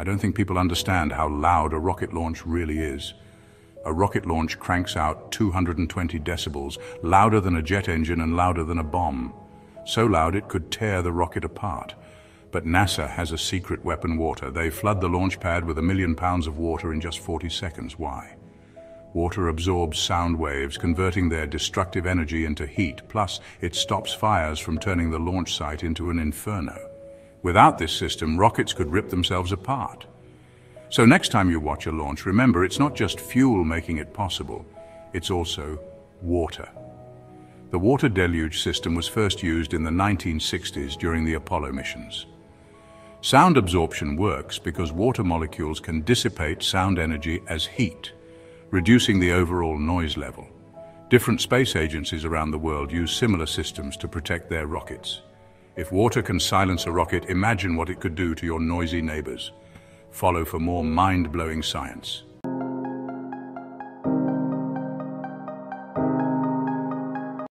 I don't think people understand how loud a rocket launch really is. A rocket launch cranks out 220 decibels, louder than a jet engine and louder than a bomb. So loud it could tear the rocket apart. But NASA has a secret weapon, water. They flood the launch pad with 1 million pounds of water in just 40 seconds. Why? Water absorbs sound waves, converting their destructive energy into heat. Plus, it stops fires from turning the launch site into an inferno. Without this system, rockets could rip themselves apart. So next time you watch a launch, remember it's not just fuel making it possible, it's also water. The water deluge system was first used in the 1960s during the Apollo missions. Sound absorption works because water molecules can dissipate sound energy as heat, reducing the overall noise level. Different space agencies around the world use similar systems to protect their rockets. If water can silence a rocket, imagine what it could do to your noisy neighbors. Follow for more mind-blowing science.